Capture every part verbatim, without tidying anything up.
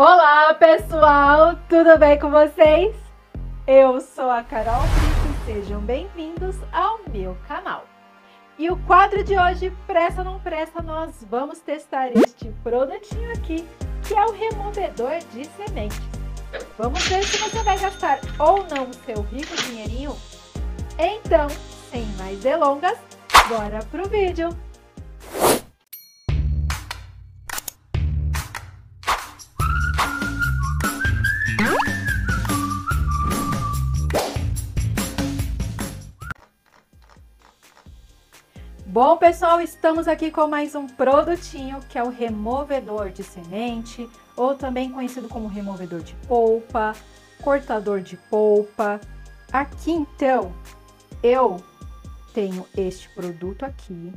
Olá pessoal, tudo bem com vocês? Eu sou a Carol Brito, sejam bem-vindos ao meu canal. E o quadro de hoje, pressa ou não pressa, nós vamos testar este produtinho aqui, que é o removedor de sementes. Vamos ver se você vai gastar ou não o seu rico dinheirinho? Então, sem mais delongas, bora pro vídeo! Bom pessoal, estamos aqui com mais um produtinho que é o removedor de semente, ou também conhecido como removedor de polpa, cortador de polpa. Aqui então, eu tenho este produto aqui,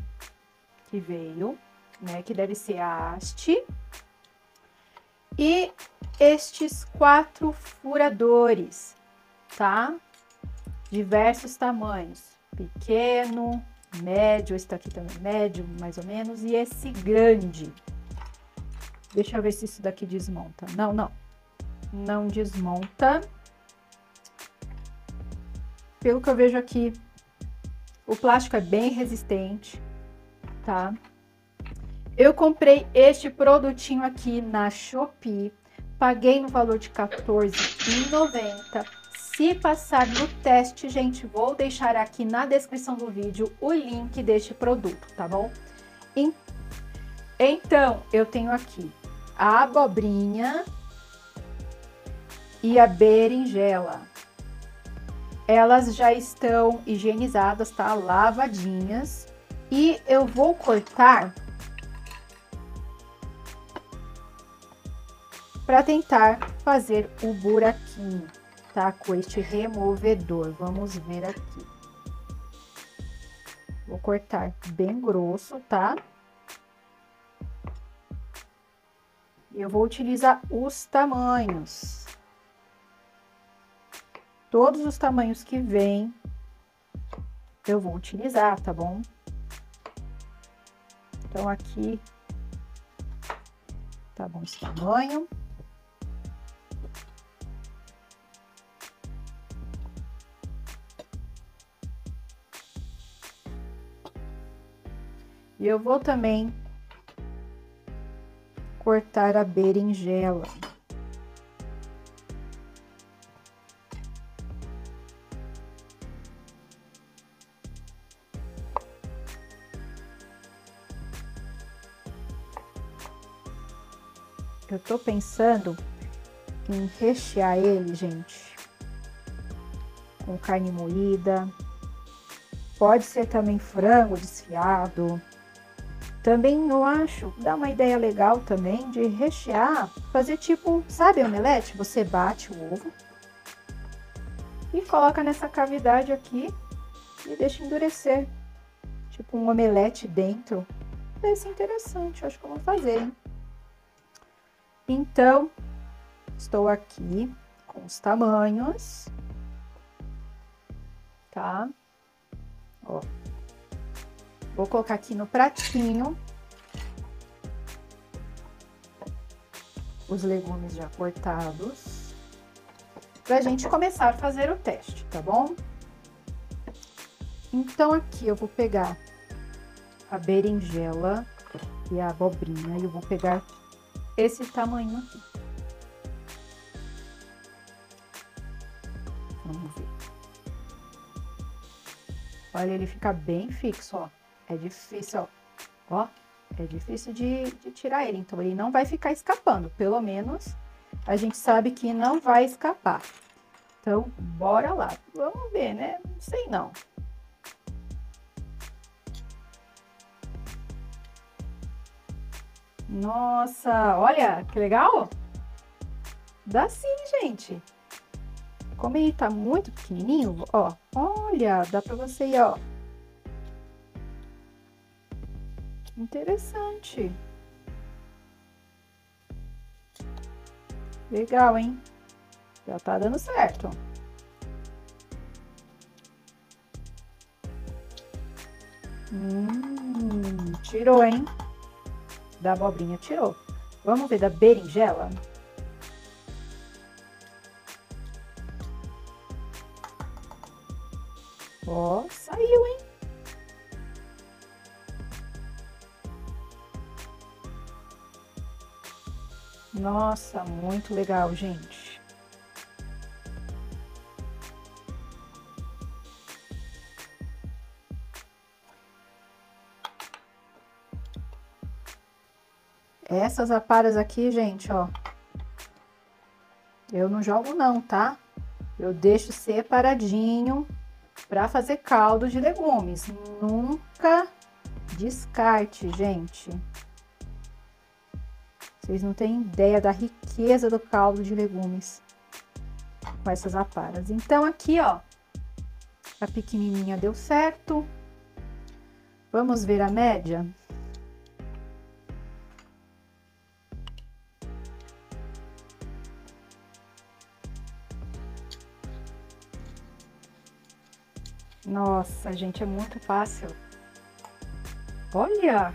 que veio, né, que deve ser a haste. E estes quatro furadores, tá? Diversos tamanhos, pequeno, médio, esse daqui também médio, mais ou menos, e esse grande. Deixa eu ver se isso daqui desmonta. Não, não. Não desmonta. Pelo que eu vejo aqui, o plástico é bem resistente, tá? Eu comprei este produtinho aqui na Shopee, paguei no valor de quatorze reais e noventa centavos. Se passar no teste, gente, vou deixar aqui na descrição do vídeo o link deste produto, tá bom? Então, eu tenho aqui a abobrinha e a berinjela. Elas já estão higienizadas, tá? Lavadinhas. E eu vou cortar para tentar fazer o buraquinho, tá? Com este removedor. Vamos ver aqui. Vou cortar bem grosso, tá? Eu vou utilizar os tamanhos. Todos os tamanhos que vem, eu vou utilizar, tá bom? Então, aqui tá bom esse tamanho. E eu vou também cortar a berinjela. Eu tô pensando em rechear ele, gente, com carne moída. Pode ser também frango desfiado. Também eu acho, dá uma ideia legal também de rechear, fazer tipo, sabe, omelete? Você bate o ovo e coloca nessa cavidade aqui e deixa endurecer. Tipo um omelete dentro. Deve ser interessante, eu acho que eu vou fazer, hein? Então, estou aqui com os tamanhos, tá? Ó. Vou colocar aqui no pratinho. Os legumes já cortados. Pra gente começar a fazer o teste, tá bom? Então aqui eu vou pegar a berinjela e a abobrinha e eu vou pegar esse tamanho aqui. Vamos ver. Olha, ele fica bem fixo, ó. É difícil, ó, ó é difícil de, de tirar ele, então ele não vai ficar escapando, pelo menos a gente sabe que não vai escapar. Então, bora lá, vamos ver, né? Não sei não. Nossa, olha, que legal! Dá sim, gente! Como ele tá muito pequenininho, ó, olha, dá pra você ir, ó. Interessante. Legal, hein? Já tá dando certo. Hum, tirou, hein? Da abobrinha tirou. Vamos ver da berinjela. Ó, saiu, hein? Nossa, muito legal, gente. Essas aparas aqui, gente, ó. Eu não jogo não, tá? Eu deixo separadinho para fazer caldo de legumes. Nunca descarte, gente. Vocês não têm ideia da riqueza do caldo de legumes com essas aparas. Então aqui, ó, a pequenininha deu certo. Vamos ver a média. Nossa, gente, é muito fácil. Olha!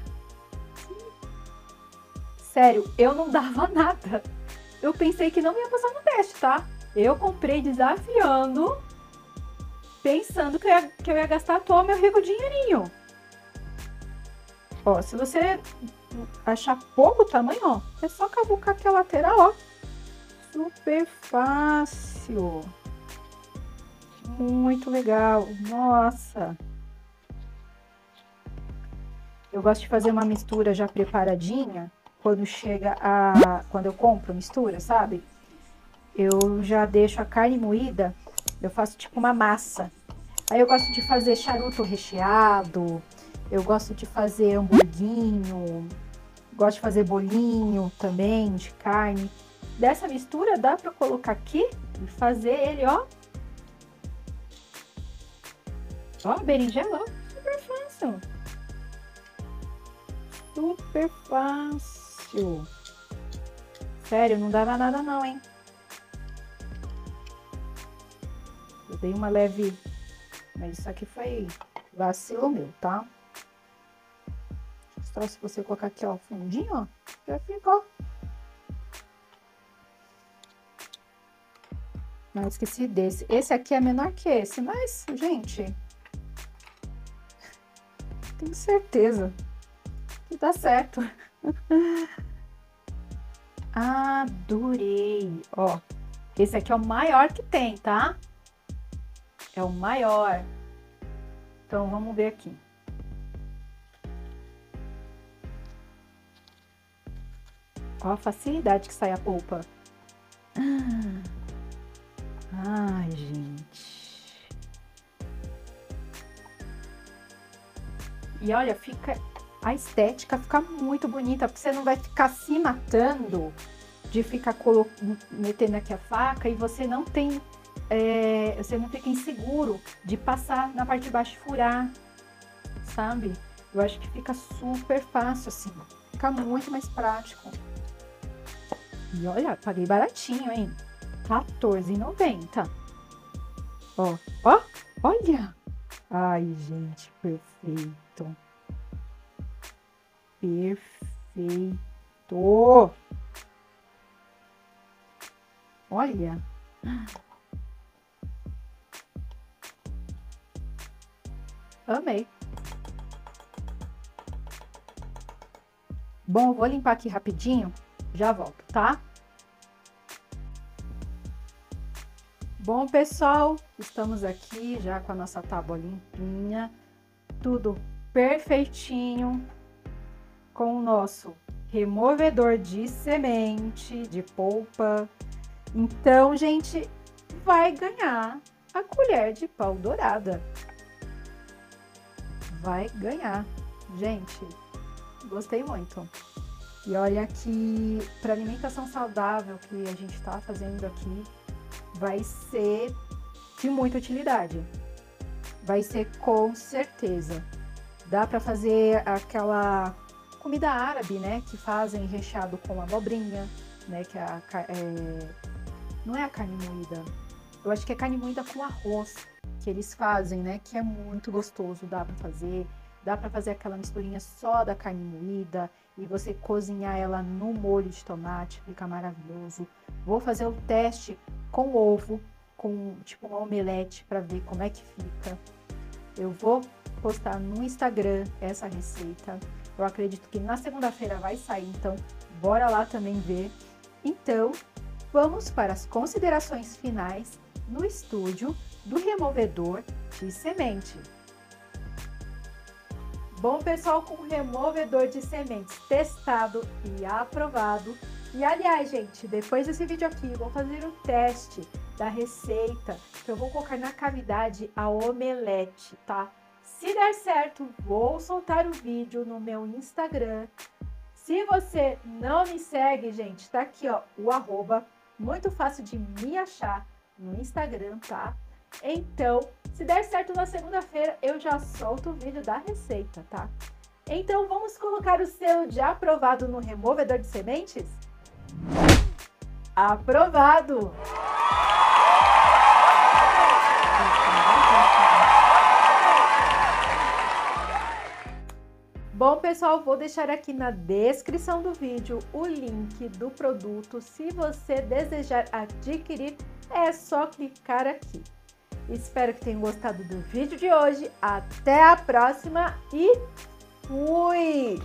Sério, eu não dava nada. Eu pensei que não ia passar no teste, tá? Eu comprei desafiando, pensando que eu ia, que eu ia gastar todo o meu rico dinheirinho. Ó, se você achar pouco o tamanho, ó, é só cavucar aqui a lateral, ó. Super fácil. Muito legal. Nossa! Eu gosto de fazer uma mistura já preparadinha. Quando chega a... Quando eu compro mistura, sabe? Eu já deixo a carne moída, eu faço tipo uma massa. Aí eu gosto de fazer charuto recheado, eu gosto de fazer hamburguinho, gosto de fazer bolinho também de carne. Dessa mistura dá pra colocar aqui e fazer ele, ó. Ó, berinjela, ó. Super fácil. Super fácil. Sério, não dava nada não, hein? Eu dei uma leve... Mas isso aqui foi vacilo meu, tá? Só se você colocar aqui, ó, fundinho, ó, já ficou. Não, esqueci desse. Esse aqui é menor que esse, mas, gente... Tenho certeza que dá certo. Adorei, ó, esse aqui é o maior que tem, tá? É o maior. Então vamos ver aqui. Ó a facilidade que sai a polpa. Ai, gente. E olha, fica... A estética fica muito bonita, porque você não vai ficar se matando de ficar colo... metendo aqui a faca e você não tem, é... você não fica inseguro de passar na parte de baixo e furar, sabe? Eu acho que fica super fácil assim, fica muito mais prático. E olha, paguei baratinho, hein? quatorze reais e noventa centavos. Ó, ó, olha! Ai, gente, perfeito! Perfeito! Olha! Amei! Bom, eu vou limpar aqui rapidinho, já volto, tá? Bom, pessoal, estamos aqui já com a nossa tábua limpinha, tudo perfeitinho. Com o nosso removedor de semente, de polpa. Então, gente, vai ganhar a colher de pau dourada. Vai ganhar. Gente, gostei muito. E olha aqui, para alimentação saudável que a gente tá fazendo aqui, vai ser de muita utilidade. Vai ser com certeza. Dá para fazer aquela... comida árabe, né, que fazem recheado com abobrinha, né, que é a, é, não é a carne moída, eu acho que é carne moída com arroz, que eles fazem, né, que é muito gostoso, dá pra fazer, dá pra fazer aquela misturinha só da carne moída e você cozinhar ela no molho de tomate, fica maravilhoso. Vou fazer o teste com ovo, com tipo uma omelete, pra ver como é que fica. Eu vou postar no Instagram essa receita. Eu acredito que na segunda-feira vai sair, então bora lá também ver. Então, vamos para as considerações finais no estúdio do removedor de semente. Bom, pessoal, com o removedor de sementes testado e aprovado. E, aliás, gente, depois desse vídeo aqui, eu vou fazer o teste da receita que eu vou colocar na cavidade a omelete, tá? Se der certo, vou soltar o vídeo no meu Instagram. Se você não me segue, gente, tá aqui, ó, o arroba. Muito fácil de me achar no Instagram, tá? Então, se der certo na segunda-feira, eu já solto o vídeo da receita, tá? Então, vamos colocar o selo de aprovado no removedor de sementes? Aprovado! Bom, pessoal, vou deixar aqui na descrição do vídeo o link do produto. Se você desejar adquirir, é só clicar aqui. Espero que tenham gostado do vídeo de hoje. Até a próxima e fui!